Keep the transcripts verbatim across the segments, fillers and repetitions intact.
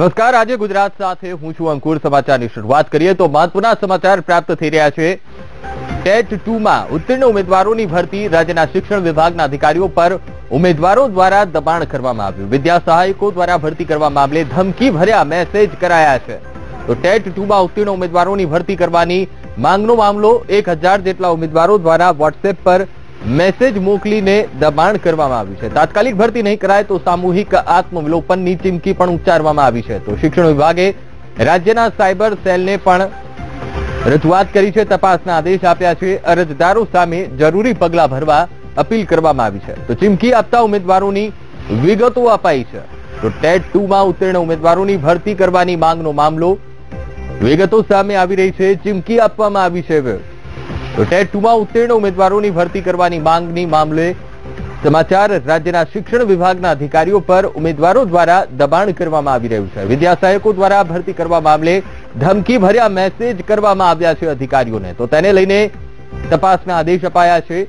નમસ્કાર, આજે ગુજરાત સાથે હું છું અંકુર. સમાચારની શરૂઆત કરીએ તો મહત્વના સમાચાર પ્રાપ્ત થઈ રહ્યા છે. ટેટ ટુ માં ઉત્તીર્ણ ઉમેદવારોની ભરતી રાજ્યના શિક્ષણ વિભાગના અધિકારીઓ પર ઉમેદવારો દ્વારા દબાણ કરવામાં આવ્યું. વિદ્યા સહાયકો દ્વારા ભરતી કરવા મામલે ધમકી ભર્યા મેસેજ કરાયા છે. તો ટેટ ટુ માં ઉત્તીર્ણ ઉમેદવારોની ભરતી કરવાની માંગનો મામલો એક હજાર જેટલા ઉમેદવારો દ્વારા વોટ્સએપ પર મેસેજ મોકલીને દબાણ કરવામાં આવ્યું છે. તાત્કાલિક ભરતી નહીં કરાય તો સામૂહિક આત્મવિલોપનની ચીમકી પણ ઉચ્ચારવામાં આવી છે. તો શિક્ષણ વિભાગે રાજ્યના સાયબર સેલને પણ રજૂઆત કરી છે, તપાસના આદેશ આપ્યા છે. અરજદારો સામે જરૂરી પગલાં ભરવા અપીલ કરવામાં આવી છે. તો ચીમકી આપતા ઉમેદવારોની વિગતો અપાઈ છે. તો ટેટ ટુ માં ઉત્તીર્ણ ઉમેદવારોની ભરતી કરવાની માંગનો મામલો વિગતો સામે આવી રહી છે, ચીમકી આપવામાં આવી છે. તો ટેટ ટુ માં ઉત્તીર્ણ ઉમેદવારોની ભરતી કરવાની માંગની મામલે સમાચાર રાજ્યના શિક્ષણ વિભાગના અધિકારીઓ પર ઉમેદવારો દ્વારા દબાણ કરવામાં આવી રહ્યું છે. વિદ્યા સહાયકો દ્વારા ભરતી કરવા મામલે ધમકી ભર્યા મેસેજ કરવામાં આવ્યા છે અધિકારીઓને. તો તેને લઈને તપાસના આદેશ અપાયા છે.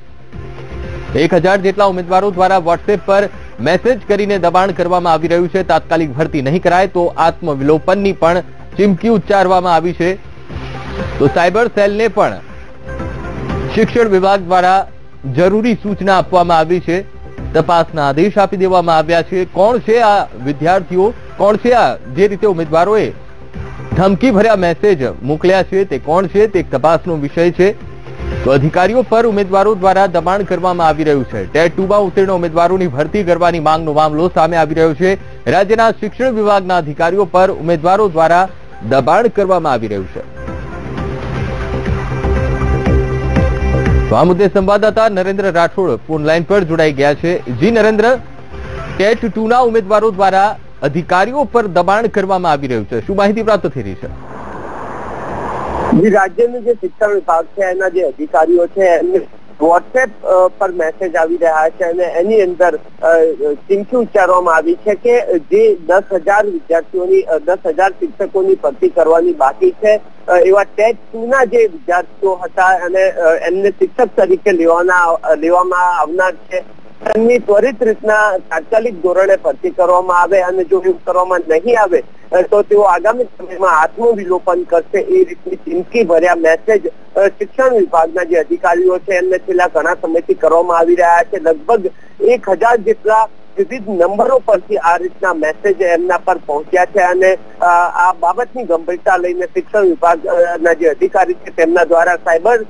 એક હજાર જેટલા ઉમેદવારો દ્વારા વોટ્સએપ પર મેસેજ કરીને દબાણ કરવામાં આવી રહ્યું છે. તાત્કાલિક ભરતી નહીં કરાય તો આત્મવિલોપનની પણ ચીમકી ઉચ્ચારવામાં આવી છે. તો સાયબર સેલને પણ શિક્ષણ વિભાગ દ્વારા જરૂરી સૂચના આપવામાં આવી છે, તપાસના આદેશ આપી દેવામાં આવ્યા છે. કોણ છે આ વિદ્યાર્થીઓ, કોણ છે આ જે રીતે ઉમેદવારોએ ધમકી ભર્યા મેસેજ મોકલ્યા છે, તે કોણ છે તે તપાસનો વિષય છે. તો અધિકારીઓ પર ઉમેદવારો દ્વારા દબાણ કરવામાં આવી રહ્યું છે. ટેટ ટુ માં ઉત્તીર્ણ ઉમેદવારોની ભરતી કરવાની માંગનો મામલો સામે આવી રહ્યો છે. રાજ્યના શિક્ષણ વિભાગના અધિકારીઓ પર ઉમેદવારો દ્વારા દબાણ કરવામાં આવી રહ્યું છે. તો આ મુદ્દે સંવાદદાતા નરેન્દ્ર રાઠોડ ફોનલાઈન પર જોડાઈ ગયા છે. જી નરેન્દ્ર, ટેટ ટુ ના ઉમેદવારો દ્વારા અધિકારીઓ પર દબાણ કરવામાં આવી રહ્યું છે, શું માહિતી પ્રાપ્ત થઈ રહી છે? રાજ્યની જે શિક્ષણ વિભાગ છે એના જે અધિકારીઓ છે એમને વોટ્સએપ પર મેસેજ આવી રહ્યા છે અને એની અંદર ચીમકી ઉચ્ચારવામાં આવી છે કે જે દસ હજાર વિદ્યાર્થીઓની દસ હજાર શિક્ષકોની ભરતી કરવાની બાકી છે એવા ટેટ ટુ ના જે વિદ્યાર્થીઓ હતા અને એમને શિક્ષક તરીકે લેવાના લેવામાં આવનાર છે એમની ત્વરિત રીતના તાત્કાલિક ધોરણે ભરતી કરવામાં આવે અને જો એવું કરવામાં નહીં આવે તો તેઓ આગામી સમયમાં આત્મવિલોપન કરશે. એ રીતની ચીમકી ભર્યા મેસેજ શિક્ષણ વિભાગના જે અધિકારીઓ છે એમને છેલ્લા ઘણા સમયથી કરવામાં આવી રહ્યા છે. લગભગ એક હજાર જેટલા વિવિધ નંબરો પરથી આ રીતના મેસેજ એમના પર પહોંચ્યા છે અને આ બાબતની ગંભીરતા લઈને શિક્ષણ વિભાગના જે અધિકારી છે તેમના દ્વારા સાયબર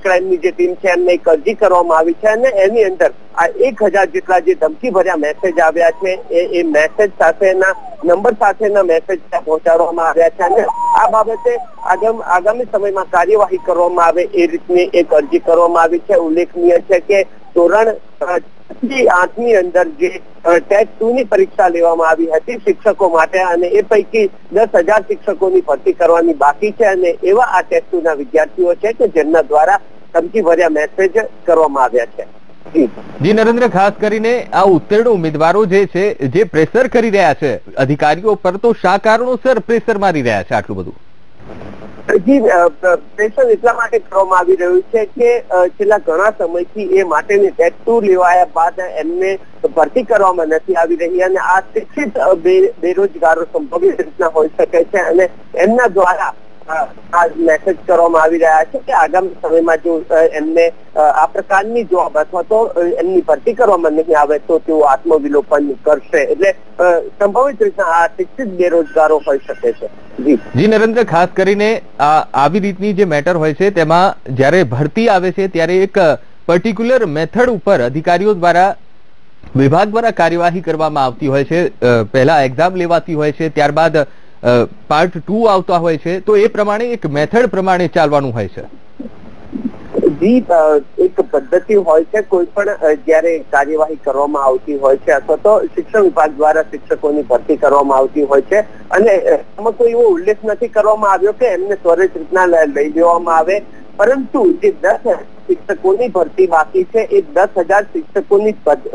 ક્રાઇમની જે ટીમ છે એમને એક અરજી કરવામાં આવી છે અને એની અંદર આ એક હજાર જેટલા જે ધમકી ભર્યા મેસેજ આવ્યા છે એ મેસેજ સાથેના નંબર સાથેના મેસેજ પહોંચાડવામાં આવ્યા છે અને આ બાબતે આગામી સમયમાં કાર્યવાહી કરવામાં આવે એ રીતની એક અરજી કરવામાં આવી છે. ઉલ્લેખનીય છે કે ધોરણ આઠની અંદર જે ટેટ ટુ ની પરીક્ષા લેવામાં આવી હતી શિક્ષકો માટે અને એ પૈકી દસ હજાર શિક્ષકોની ભરતી કરવાની બાકી છે અને એવા આ ટેટ ટુ ના વિદ્યાર્થીઓ છે કે જેમના દ્વારા ધમકી ભર્યા મેસેજ કરવામાં આવ્યા છે. જી નરેન્દ્ર, ખાસ કરીને આ ઉત્તીર્ણ ઉમેદવારો જે છે જે પ્રેશર કરી રહ્યા છે અધિકારીઓ પર, તો શા કારણોસર પ્રેશર મારી રહ્યા છે આટલું બધું? જી, પ્રેશર એટલા માટે કરવામાં આવી રહ્યું છે કે છેલ્લા ઘણા સમયથી એ માટેની ટેટ ટુ લેવાયા બાદ એમને ભરતી કરવામાં નથી આવી રહી અને આ શિક્ષિત બેરોજગારો સંભવિત રીતના હોઈ શકે છે અને એમના દ્વારા આ મેસેજ કરવામાં આવી રહ્યા છે કે આગામી સમયમાં જો એમને આ પ્રકારની જોબ અથવા તો એમની ભરતી કરવામાં નહીં આવે તો તેઓ આત્મવિલોપન કરશે. એટલે સંભવિત રીતના આ શિક્ષિત બેરોજગારો હોઈ શકે છે. જી જી નરેન્દ્ર, ખાસ કરીને આવી રીતની જે મેટર હોય છે તેમાં જ્યારે ભરતી આવે છે ત્યારે એક પર્ટિક્યુલર મેથડ ઉપર અધિકારીઓ દ્વારા વિભાગ દ્વારા કાર્યવાહી કરવામાં આવતી હોય છે. પહેલા એક્ઝામ લેવાતી હોય છે, ત્યારબાદ પાર્ટ ટુ આવતા હોય છે, તો એ પ્રમાણે એક મેથડ પ્રમાણે ચાલવાનું હોય છે. જી, એક પદ્ધતિ હોય છે. કોઈ પણ જયારે કાર્યવાહી કરવામાં આવતી હોય છે અથવા તો શિક્ષણ વિભાગ દ્વારા શિક્ષકોની ભરતી કરવામાં આવતી હોય છે અને એમાં કોઈ એવો ઉલ્લેખ નથી કરવામાં આવ્યો કે એમને ત્વરિત રીતના લઈ લેવામાં આવે, પરંતુ જે દસ શિક્ષકોની ભરતી બાકી છે એ દસ હજાર શિક્ષકોની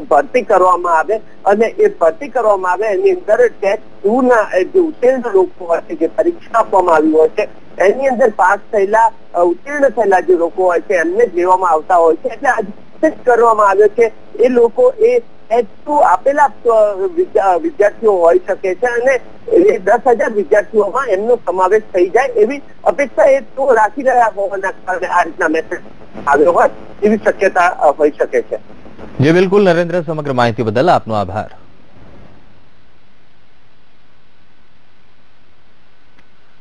ભરતી કરવામાં આવે અને એ ભરતી કરવામાં આવે એની અંદર ટેટ ટુ ના જે ઉત્તીર્ણ લોકો હોય છે, જે પરીક્ષા આપવામાં આવી હોય છે એની અંદર પાસ થયેલા ઉત્તીર્ણ થયેલા જે લોકો હોય છે એમને લેવામાં આવતા હોય છે. એટલે આ કરવામાં આવ્યો છે એ લોકો એ હેતુ આપેલા વિદ્યાર્થીઓ હોઈ શકે છે અને એ દસ હજાર વિદ્યાર્થીઓમાં એમનો સમાવેશ થઈ જાય એવી અપેક્ષા હેતુ રાખી રહ્યા હોવાના કારણે આ રીતના મેસેજ આવ્યો હોય એવી શક્યતા હોઈ શકે છે. જે બિલકુલ નરેન્દ્ર, સમગ્ર માહિતી બદલ આપનો આભાર.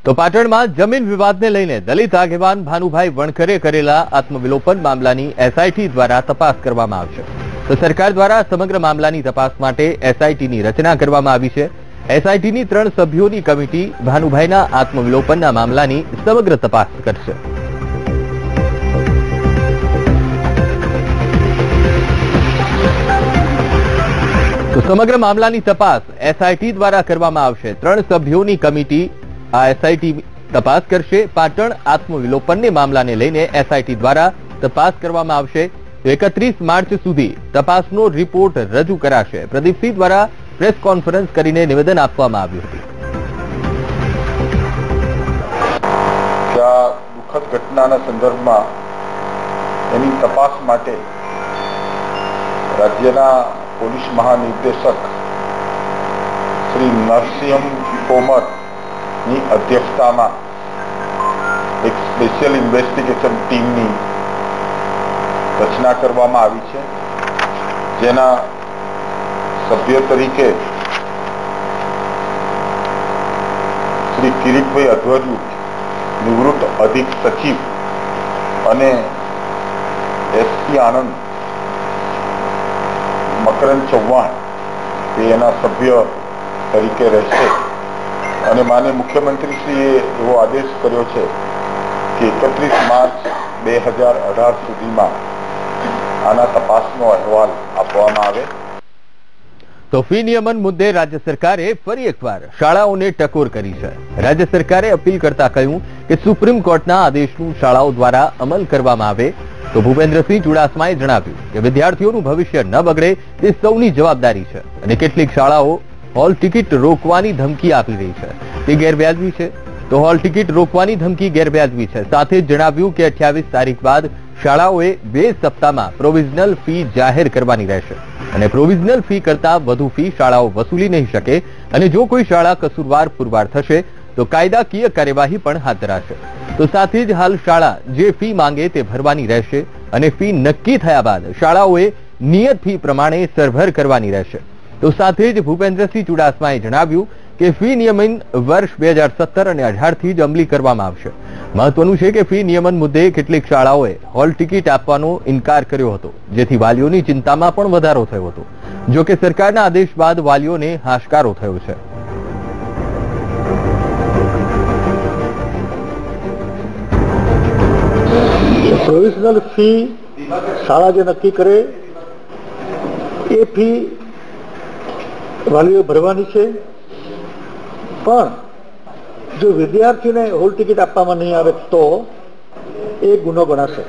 તો પાટણમાં જમીન વિવાદને લઈને દલિત આગેવાન ભાનુભાઈ વણકરે કરેલા આત્મવિલોપન મામલાની એસઆઈટી દ્વારા તપાસ કરવામાં આવશે. તો સરકાર દ્વારા સમગ્ર મામલાની તપાસ માટે એસઆઈટીની રચના કરવામાં આવી છે. એસઆઈટીની ત્રણ સભ્યોની કમિટી ભાનુભાઈના આત્મવિલોપનના મામલાની સમગ્ર તપાસ કરશે. તો સમગ્ર મામલાની તપાસ એસઆઈટી દ્વારા કરવામાં આવશે. ત્રણ સભ્યોની કમિટી આ એસઆઈટી તપાસ કરશે. પાટણ આત્મવિલોપનને મામલાને લઈને એસઆઈટી દ્વારા તપાસ કરવામાં આવશે. એકત્રીસ માર્ચ સુધી તપાસનો રિપોર્ટ રજૂ કરાશે. પ્રદીપસિંહ દ્વારા પ્રેસ કોન્ફરન્સ કરીને નિવેદન આપવામાં આવ્યું હતું. આ દુઃખદ ઘટનાના સંદર્ભમાં એની તપાસ માટે રાજ્યના પોલીસ મહાનિર્દેશક શ્રી નરસિંહ તોમર ની અધ્યક્ષતામાં એક સ્પેશિયલ ઇન્વેસ્ટિગેશન ટીમની રચના કરવામાં આવી છે. જેના સભ્ય તરીકે શ્રી કિરીટભાઈ અધ્વજુ નિવૃત્ત અધિક સચિવ અને એસપી આનંદ મકરન્દ ચૌહાણ એ એના સભ્ય તરીકે રહેશે. અને માનીય મુખ્યમંત્રીશ્રીએ એવો આદેશ કર્યો છે કે એકત્રીસ માર્ચ બે હજાર અઢાર સુધીમાં આના તપાસનો અહેવાલ આપવામાં આવે. તો ફી નિયમન મુદ્દે રાજ્ય સરકારે ફરી એકવાર શાળાઓને ટકોર કરી છે. રાજ્ય સરકારે અપીલ કરતા કહ્યું કે સુપ્રીમ કોર્ટના આદેશનું શાળાઓ દ્વારા અમલ કરવામાં આવે. તો ભૂપેન્દ્રસિંહ ચુડાસમાએ જણાવ્યું કે વિદ્યાર્થીઓનું ભવિષ્ય ન બગડે તે સૌની જવાબદારી છે અને કેટલીક શાળાઓ હોલ ટિકિટ રોકવાની ધમકી આપી રહી છે. તે ગેરવ્યાજબી છે. તો હોલ ટિકિટ રોકવાની ધમકી ગેરવ્યાજબી છે. સાથે જણાવ્યું કે અઠ્યાવીસ તારીખ બાદ શાળાઓએ બે સપ્તાહમાં પ્રોવિઝનલ ફી જાહેર કરવાની રહેશે અને પ્રોવિઝનલ ફી કરતા વધુ ફી શાળાઓ વસૂલી નહીં શકે અને જો કોઈ શાળા કસૂરવાર પુરવાર થશે તો કાયદાકીય કાર્યવાહી પણ હાથ ધરાશે. તો સાથે જ હાલ શાળા જે ફી માંગે તે ભરવાની રહેશે અને ફી નક્કી થયા બાદ શાળાઓએ નિયત ફી પ્રમાણે સરભર કરવાની રહેશે. તો સાથે જ ભૂપેન્દ્રસિંહ ચુડાસમાએ જણાવ્યું કે ફી નિયમન વર્ષ બે હજાર સત્તર અને અઢારથી જ અમલી કરવામાં આવશે. મહત્વનું છે કે ફી નિયમન મુદ્દે કેટલીક શાળાઓએ હોલ ટિકિટ આપવાનો ઇનકાર કર્યો હતો, જેથી વાલીઓની ચિંતામાં પણ વધારો થયો હતો. જો કે સરકારના આદેશ બાદ વાલીઓને હાશકારો થયો છે. પ્રોવિઝનલ ફી શાળા જે નક્કી કરે એ ફી વાલીઓ ભરવાની છે, પણ જો વિદ્યાર્થીને હોલ ટિકિટ આપવામાં નહીં આવે તો એ ગુનો ગણાશે.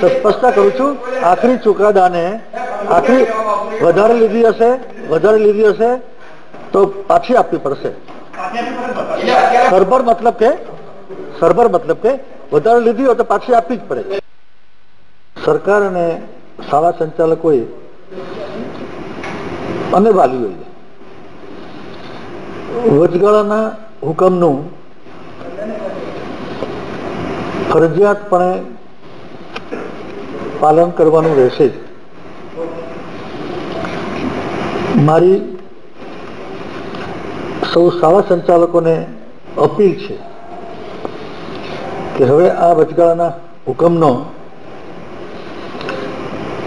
સ્પષ્ટતા કરું છું, આખરી ચુકાદાને આખરી વધારે લીધી હશે વધારે લીધી હશે તો પાછી આપવી પડશે. સરભર મતલબ કે સરભર મતલબ કે વધારે લીધી હોય તો પાછી આપવી જ પડે. સરકાર અને શાળા સંચાલકોએ અને વાલીઓએ વચગાળાના હુકમનું ફરજિયાતપણે પાલન કરવાનું રહેશે. મારી સૌ શાળા સંચાલકોને અપીલ છે કે હવે આ વચગાળાના હુકમનો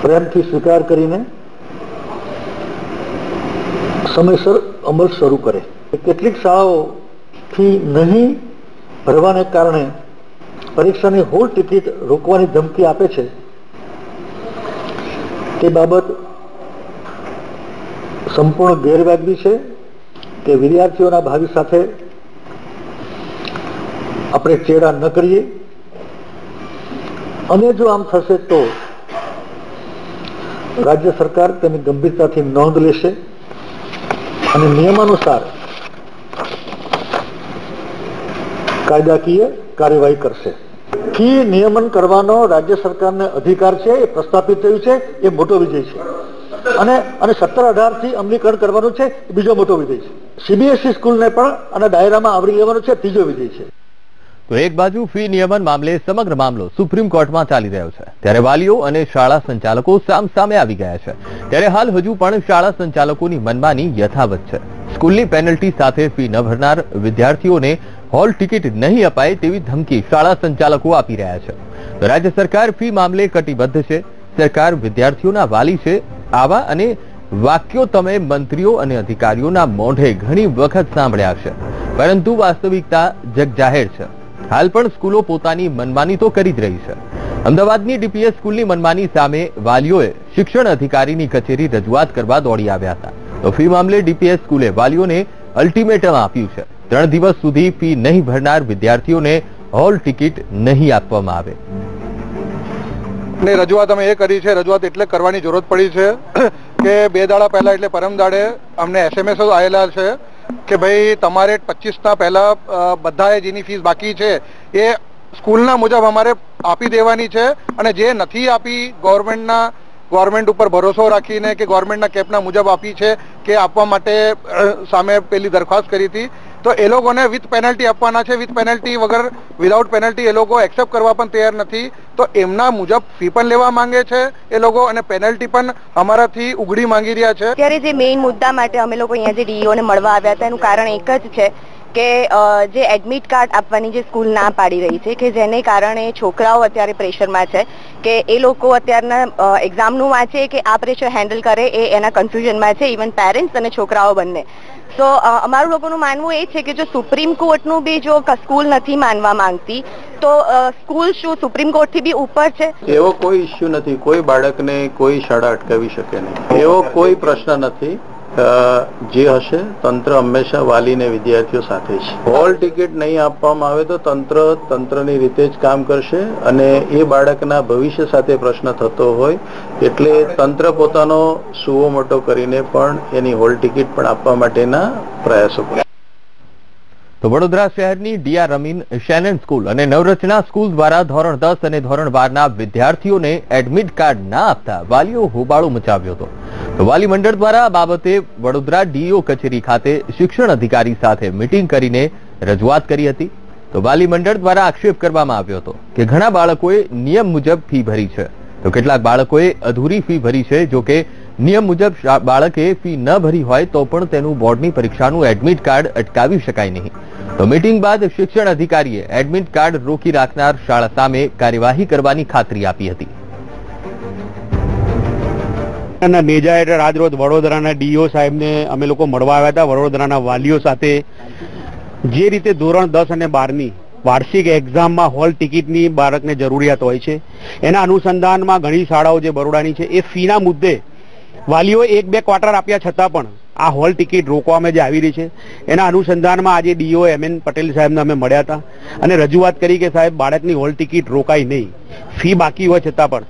પ્રેમથી સ્વીકાર કરીને સમયસર અમલ શરૂ કરે. કેટલીક શાળાઓ ફી નહીં ભરવાને કારણે પરીક્ષાની હોલ ટિકિટ રોકવાની ધમકી આપે છે. તે બાબત સંપૂર્ણ ગેરવાજબી છે. તે વિદ્યાર્થીઓના ભાવિ સાથે આપણે ચેડા ન કરીએ અને જો આમ થશે તો રાજ્ય સરકાર તેની ગંભીરતાથી નોંધ લેશે અને નિયમાનુસાર કાયદાકીય કાર્યવાહી કરશે. ફી નિયમન કરવાનો રાજ્ય સરકારને અધિકાર છે, એ પ્રસ્થાપિત થયું છે, એ મોટો વિજય છે. सत्तर अठार थी अमलीकरण करवानुं छे। बीजो मोटो विधेय छे। सीबीएसई स्कूलने पण आना दायरामां आवरी लेवानो छे। तीजो विधेय छे। तो एक बाजू फी नियमन मामले समग्र मामलो सुप्रीम कोर्ट में चाली रह्यो छे, त्यारे वालीओ अने शाळा संचालको सामसामे आवी गया छे। त्यारे हाल हजू पण शाळा संचालकोनी मनमानी यथावत छे। स्कूलनी पेनल्टी साथे फी न भरनार विद्यार्थीओने हॉल टिकिट नहीं अपाय तेवी धमकी शाळा संचालको आपी रह्या छे। तो राज्य सरकार फी मामले कटिबद्ध छे। सरकार विद्यार्थीओना वाली छे। आवा अने वाक्यो तमे मंत्रीओ अने अधिकारीओना मोढे घणी वखत सांभळ्या छे, परंतु वास्तविकता जगजाहेर छे। हाल पण स्कूलो पोतानी मनमानी तो करी ज रही छे। अमदावादनी डीपीएस स्कूलनी मनमानी सामे वालीओए शिक्षण अधिकारीनी कचेरी रजूआत करवा दौड़ी आव्या हता। तो फी मामले डीपीएस स्कूले वालीओने अल्टिमेटम आप्युं छे। त्रण दिवस सुधी फी नहीं भरनार विद्यार्थीओने हॉल टिकिट नहीं आपवामां आवे। ने रजूआत अमे ए करी छे। रजूआत एटले करवानी जरूरत पड़ी छे के बे दाड़ा पहेला एटले परम दाड़े अमने एसएमएस आवेला छे के भाई तमारे पच्चीस ना पहला बधाए जेनी फीस बाकी छे ये स्कूल ना मुजब हमारे आपी देवानी छे अने जे नथी आपी गवर्नमेंट ना गवर्नमेंट उपर भरोसा राखीने के गवर्नमेंट ना केप ना मुजब आपी छे के आपवा माटे सामे पेली दरखास्त करी थी तो ए लोगों ने विथ पेनल्टी आपवाना छे। विथ पेनल्टी वगर विदाउट पेनल्टी ए लोगों एक्सेप्ट करवा पण तैयार नथी तो एमना मुजब फी पण लेवा मांगे छे ए लोगों अने पेनल्टी पण हमाराथी उगड़ी मांगी रह्या छे। त्यारे जे मेन मुद्दा माटे अमे लोको अहींया जे डीओ ने मळवा आव्या हता एनुं कारण एक ज छे के जे एडमिट कार्ड आपवानी जे स्कूल ना पाड़ी रही छे के जेने कारणे छोकराओ अत्यारे प्रेशर मां छे के ए लोको अत्यारना एक्जाम नुं वांचे के आ प्रेशर हेन्डल करे ए एना कन्फ्यूजन मां छे इवन पेरेंट्स अने छोकराओ बंने। तो अमारू लोगों नु मानवुं ए छे के जो सुप्रीम कोर्ट नु बी जो स्कूल नथी मानवा मांगती तो स्कूल शुं सुप्रीम कोर्ट थी बी ऊपर छे। एवो कोई इश्यू नथी। कोई बाळकने कोई शाळा अटकावी शके नहीं एवो कोई प्रश्न नथी। जे हशे तंत्र हमेशा वाली ने विद्यार्थीओ साथे छे। हॉल टिकिट नहीं आपवामां आवे तो तंत्र तंत्रनी रीते ज काम करशे अने ए बाळकना भविष्य साथे प्रश्न थतो होय एटले तंत्र पोतानो सुवो मोटो करीने पण एनी हॉल टिकिट पण आपवा माटेना प्रयासो करे। तो वडोदरा शहरनी डीआरएम शेनन स्कूल अने नवरचना स्कूल द्वारा धोरण दस अने धोरण बार ना विद्यार्थीओने एडमिट कार्ड ना आपता वालीओ होबाळो मचाव्यो हतो। तो वाली मंडळ द्वारा आ बाबते वडोदरा डीओ कचेरी खाते शिक्षण अधिकारी साथे मीटिंग करीने रजूआत करी हती। तो वाली मंडळ द्वारा आक्षेप करवामां आव्यो हतो के घणा बाळकोए नियम मुजब फी भरी छे तो केटलाक बाळकोए अधूरी फी भरी छे। जो के नियम मुजब बाळके फी न भरी होय तो पण तेनु बोर्डनी परीक्षानुं एडमिट कार्ड अटकावी शकाय नहीं। तो मीटिंग बाद शिक्षण अधिकारीए एडमिट कार्ड रोकी राखनार शाळा सामे कार्यवाही करवानी खातरी आपी हती। અને મેજા હેઠળ આજ રોજ વડોદરાના ડીઓ સાહેબને અમે લોકો મળવા આવ્યા હતા। વડોદરાના વાલીઓ સાથે જે રીતે ધોરણ દસ અને બારની વાર્ષિક એક્ઝામમાં હોલ ટિકિટની બાળકને જરૂરિયાત હોય છે એના અનુસંધાનમાં ઘણી શાળાઓ જે બરોડાની છે એ ફીના મુદ્દે વાલીઓ એક બે ક્વાર્ટર આપ્યા છતાં પણ આ હોલ ટિકિટ રોકવામાં જે આવી રહી છે એના અનુસંધાનમાં આજે ડીઓ એમ એન પટેલ સાહેબને અમે મળ્યા હતા અને રજૂઆત કરી કે સાહેબ બાળકની હોલ ટિકિટ રોકાઈ નહીં ફી બાકી હોય છતાં પણ।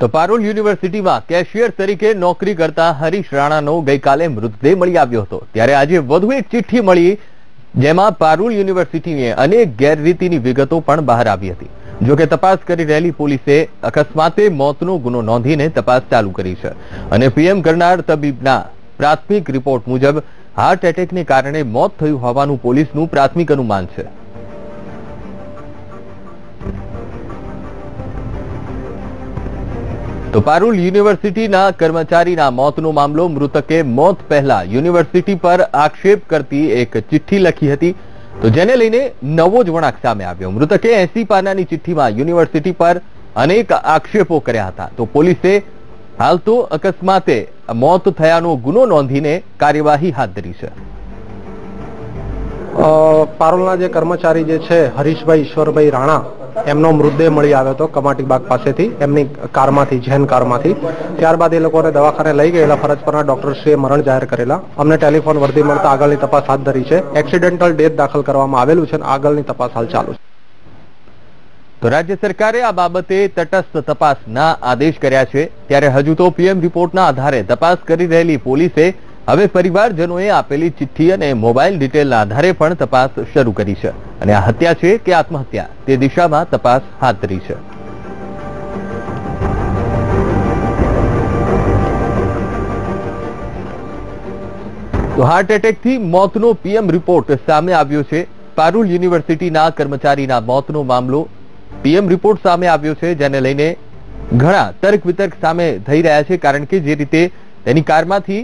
तो पारूल यूनिवर्सिटी में कैशियर तरीके नौकरी करता हरीश राणा नो गई काले मृतदेह मिली आव्यो हतो। त्यारे आजे वधु एक चिट्ठी मिली जेमां पारूल यूनिवर्सिटी ने अनेक गैररीतिनी विगतो पण बहार आवी हती। जो के तपास करी रहेली पोलीसे अकस्माते मौतनो गुनो नोंधीने तपास चालू करी छे अने पीएम करनार तबीबना प्राथमिक रिपोर्ट मुजब हार्ट एटेकने कारणे मौत थयुं होवानुं पोलीसनुं प्राथमिक अनुमान छे। तो पारूल यूनिवर्सिटी ना कर्मचारी ना मौत नो मामलो मृतके मौत पहला यूनिवर्सिटी पर आक्षेप करती एक चिट्ठी लखी हती। तो जेने लईने नवो ज वणाक सामे आव्यो। मृतके एसी पानानी चिट्ठी में यूनिवर्सिटी पर अनेक आक्षेपों कर्या हता। तो पोलीसे हाल तो अकस्माते मौत थयानो गुनो नोंधीने कार्यवाही हाथ धरी छे। पारूलना जे कर्मचारी जे छे हरीशभाई ईश्वरभाई राणा एमनो मृतदेह मळी आव्यो तो कमाटी बाग पासेथी एमनी कारमांथी जैन कारमांथी त्यारबाद ए लोकोने दवाखाने लई गयेला। फरज पરના ડોક્ટરશ્રીએ મરણ જાહેર કરેલા। અમને ટેલિફોન વર્દી મળતા આગળની તપાસ હાથ ધરી છે। એક્સિડેન્ટલ ડેથ દાખલ કરવામાં આવેલું છે અને આગળની તપાસ હાલ ચાલુ છે। तो राज्य सरकारे आ बाबते तटस्थ तपासना आदेश कर्या छे। त्यारे हजू तो पीएम रिपोर्टना आधारे तपास करी रहेली पोलीसे हवे परिवारजनोए आपेली चिठ्ठी अने मोबाइल डिटेलना आधारे पण तपास शरू करी छे अने आ हत्या छे के आत्महत्या ते दिशामां तपास हाथ धरी छे। તો હાર્ટ એટેકથી મોતનો પીએમ રિપોર્ટ સામે આવ્યો છે। પારૂલ યુનિવર્સિટીના કર્મચારીના મોતનો મામલો પીએમ રિપોર્ટ સામે આવ્યો છે, જેને લઈને ઘણા તર્ક વિતર્ક સામે થઈ રહ્યા છે। કારણ કે જે રીતે તેની કારમાંથી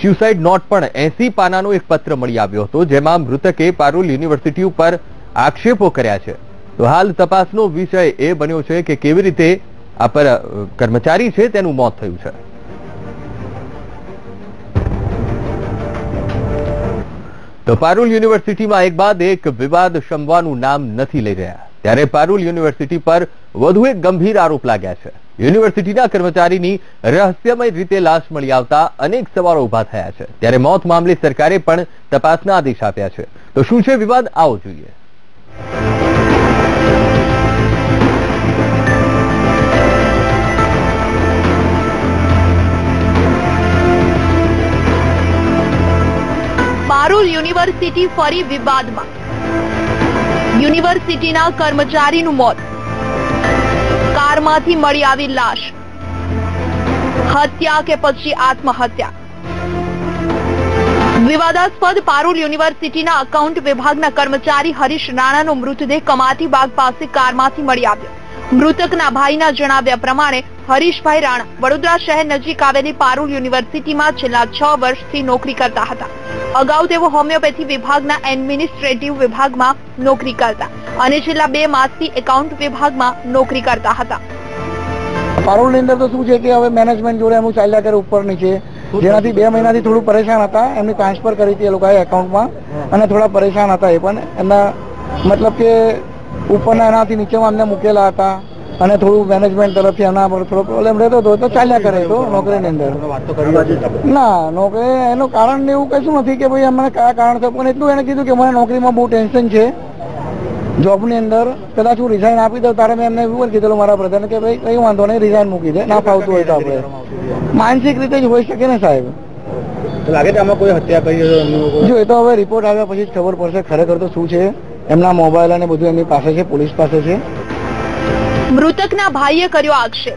સ્યુસાઇડ નોટ પણ એસી પાનાનો એક પત્ર મળી આવ્યો હતો, જેમાં મૃતકે પારૂલ યુનિવર્સિટી ઉપર આક્ષેપો કર્યા છે। તો હાલ તપાસનો વિષય એ બન્યો છે કે કેવી રીતે આ પર કર્મચારી છે તેનું મોત થયું છે। તો પારૂલ યુનિવર્સિટીમાં એક બાદ એક વિવાદ શમવાનું નામ નથી લઈ રહ્યા, ત્યારે પારૂલ યુનિવર્સિટી પર વધુ એક ગંભીર આરોપ લાગ્યા છે। યુનિવર્સિટીના કર્મચારીની રહસ્યમય રીતે લાશ મળી આવતા અનેક સવાલો ઉભા થયા છે, ત્યારે મોત મામલે સરકારે પણ તપાસના આદેશ આપ્યા છે। તો શું છે વિવાદ, આવો જોઈએ। પારૂલ યુનિવર્સિટી ફરી વિવાદમાં, યુનિવર્સિટીના કર્મચારીનું મોત, કારમાંથી મળી આવી લાશ, હત્યા કે પછી આત્મહત્યા। વિવાદાસ્પદ પારૂલ યુનિવર્સિટીના એકાઉન્ટ વિભાગના કર્મચારી હરીશ રાણાનો મૃતદેહ કમાતી બાગ પાસે કારમાંથી મળી આવ્યો। મૃતકના ભાઈના જણાવ્યા પ્રમાણે હરીશભાઈ રાણા વડોદરા શહેર નજીક આવેલી પારૂલ યુનિવર્સિટીમાં છેલ્લા છ વર્ષથી નોકરી કરતા હતા। અગાઉ તેઓ હોમિયોપેથી વિભાગના એડમિનિસ્ટ્રેટિવ વિભાગમાં નોકરી કરતા અને છેલ્લા બે માસથી એકાઉન્ટ વિભાગમાં નોકરી કરતા હતા। પારૂલની અંદર તો શું છે કે હવે મેનેજમેન્ટ જોડે અમુક ચાલ્યા કરે ઉપર નીચે, જેનાથી બે મહિનાથી થોડું પરેશાન હતા। એમની ટ્રાન્સફર કરી હતી એ લોકોએ એકાઉન્ટમાં અને થોડા પરેશાન હતા એ પણ, એમના મતલબ કે ઉપરના એનાથી નીચેમાં એમને મૂકેલા હતા અને થોડું મેનેજમેન્ટ તરફથી આના પર થોડો પ્રોબ્લેમ રહેતો હતો, તો ચાલ્યા કરે તો નોકરીની અંદર ના નોકરી એનું કારણ એવું કશું નથી કે ભાઈ અમને કયા કારણ છે, પણ એટલું એને કીધું કે મને નોકરીમાં બહુ ટેન્શન છે, જોબની અંદર કદાચ હું રિઝાઇન આપી દઉં તારે મેં એમને એવું કીધેલું મારા બ્રધરને કે ભાઈ કંઈ વાંધો નહીં રિઝાઇન મૂકી દે, ના ફાવતું હોય તો આપણે માનસિક રીતે જ હોઈ શકે ને સાહેબ। લાગે છે આમાં કોઈ હત્યા કરી, જો એ તો હવે રિપોર્ટ આવ્યા પછી જ ખબર પડશે ખરેખર તો શું છે। એમના મોબાઈલ અને બધું એમની પાસે છે, પોલીસ પાસે છે। મૃતકના ભાઈએ કર્યો આક્ષેપ,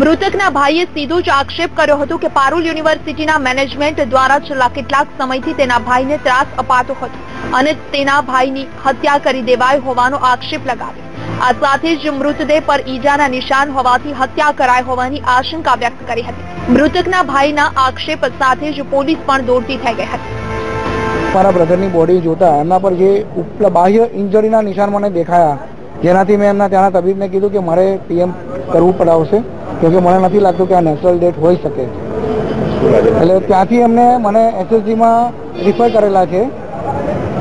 મૃતકના ભાઈએ સીધો જ આક્ષેપ કર્યો હતો કે પારૂલ યુનિવર્સિટીના મેનેજમેન્ટ દ્વારા છેલ્લા કેટલાક સમયથી તેના ભાઈને ત્રાસ અપાતો હતો અને તેના ભાઈની હત્યા કરી દેવાય હોવાનો આક્ષેપ લગાવ્યો। આ સાથે જ મૃતદેહ પર ઈજાના નિશાન હોવાથી હત્યા કરાઈ હોવાની આશંકા વ્યક્ત કરી હતી। મૃતકના ભાઈના આક્ષેપ સાથે જ પોલીસ પણ દોડતી થઈ ગઈ હતી। મારા બ્રધરની બોડી જોતા એમના પર જે ઉપલા બાહ્ય ઇન્જરીના નિશાન મને દેખાયા, જેનાથી મેં એમના ત્યાંના તબીબને કીધું કે મારે પીએમ કરવું પડાવશે, કેમકે મને નથી લાગતું કે આ નેચરલ ડેથ હોઈ શકે, એટલે ત્યાંથી એમને મને એસએસજીમાં રિફર કરેલા છે।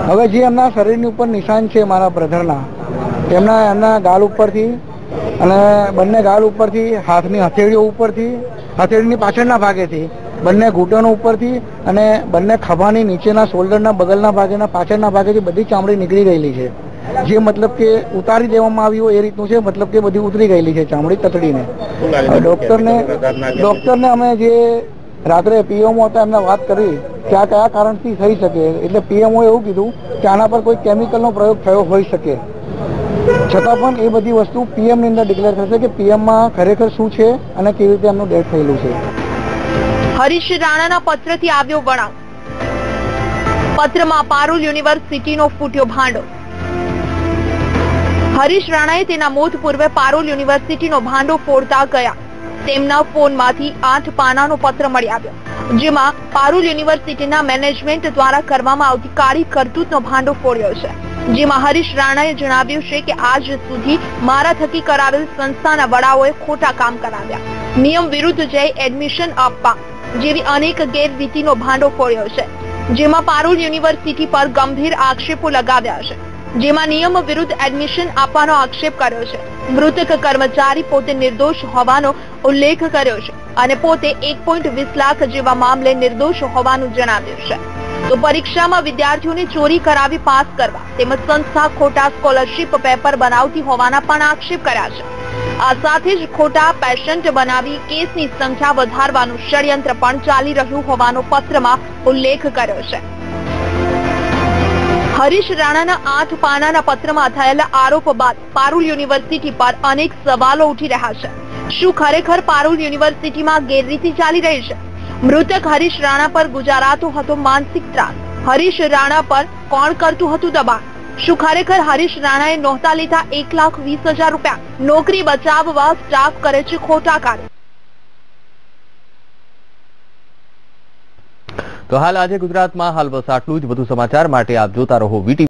હવે જે એમના શરીરની ઉપર નિશાન છે મારા બ્રધરના, એમના એમના ગાલ ઉપરથી અને બંને ગાલ ઉપરથી, હાથની હથેળીઓ ઉપરથી, હથેળીની પાછળના ભાગેથી, બંને ઘૂંટણો ઉપરથી અને બંને ખભાની નીચેના શોલ્ડરના બગલના ભાગેના પાછળના ભાગેથી બધી ચામડી નીકળી ગયેલી છે, જે મતલબ કે ઉતારી દેવામાં આવી હોય એ રીતનું છે, મતલબ કે બધી ઉતરી ગયેલી છે ચામડી તતડીને। ડોક્ટરને ડોક્ટરને અમે જે રાત્રે પીએમઓ હતા એમને વાત કરી કે આ કયા કારણથી થઈ શકે, એટલે પીએમઓએ એવું કીધું કે આના પર કોઈ કેમિકલનો પ્રયોગ થયો હોઈ શકે, છતાં પણ એ બધી વસ્તુ પીએમની અંદર ડિક્લેર થશે કે પીએમમાં ખરેખર શું છે અને કેવી રીતે એમનું ડેથ થયેલું છે। હરીશ રાણાના પત્રથી આવ્યો વળાંક, પત્રમાં પારૂલ યુનિવર્સિટીનો ફૂટ્યો ભાંડો। હરીશ રાણાએ તેના મોત પૂર્વે પારૂલ યુનિવર્સિટીનો ભાંડો ફોડતા ગયા તેમના ફોનમાંથી આઠ પાનાનો પત્ર મળી આવ્યો, જેમાં પારૂલ યુનિવર્સિટીના મેનેજમેન્ટ દ્વારા કરવામાં આવતી કાળી કરતૂતનો ભાંડો ફોડ્યો છે, જેમાં હરીશ રાણાએ જણાવ્યું છે કે આજ સુધી મારા થકી કરાવેલ સંસ્થાના વડાઓએ ખોટા કામ કરાવ્યા, નિયમ વિરુદ્ધ જઈ એડમિશન આપવા જેવી અનેક ગેરરીતિનો ભાંડો ફોડ્યો છે, જેમાં પારૂલ યુનિવર્સિટી પર ગંભીર આક્ષેપો લગાવ્યા છે, જેમાં નિયમ વિરુદ્ધ એડમિશન આપવાનો આક્ષેપ કર્યો છે। મૃતક કર્મચારી પોતે નિર્દોષ હોવાનો ઉલ્લેખ કર્યો છે અને પોતે એક પોઈન્ટ વીસ લાખ જેવા મામલે નિર્દોષ હોવાનું જણાવ્યું છે। તો પરીક્ષામાં વિદ્યાર્થીઓને ચોરી કરાવી પાસ કરવા તેમજ સંસ્થા ખોટા સ્કોલરશીપ પેપર બનાવતી હોવાના પણ આક્ષેપ કર્યા છે। આ સાથે જ ખોટા પેશન્ટ બનાવી કેસની સંખ્યા વધારવાનું ષડયંત્ર પણ ચાલી રહ્યું હોવાનો પત્રમાં ઉલ્લેખ કર્યો છે। હરીશ રાણાના આઠ પાનાના પત્રમાં થયેલા આરોપ બાદ પારૂલ યુનિવર્સિટી પર અનેક સવાલો ઉઠી રહ્યા છે। શું ખરેખર પારૂલ યુનિવર્સિટીમાં ગેરરીતિ ચાલી રહી છે? મૃતક હરીશ રાણા પર ગુજારાતો હતો માનસિક ત્રાસ। હરીશ રાણા પર કોણ કરતું હતું દબાણ? શું ખરેખર હરીશ રાણાએ નહોતા લીધા એક લાખ વીસ હજાર રૂપિયા? નોકરી બચાવવા સ્ટાફ કરે છે ખોટા કાર્ય। તો હાલ આજે ગુજરાતમાં હાલ બસ આટલું જ। વધુ સમાચાર માટે આપ જોતા રહો વીટીવી।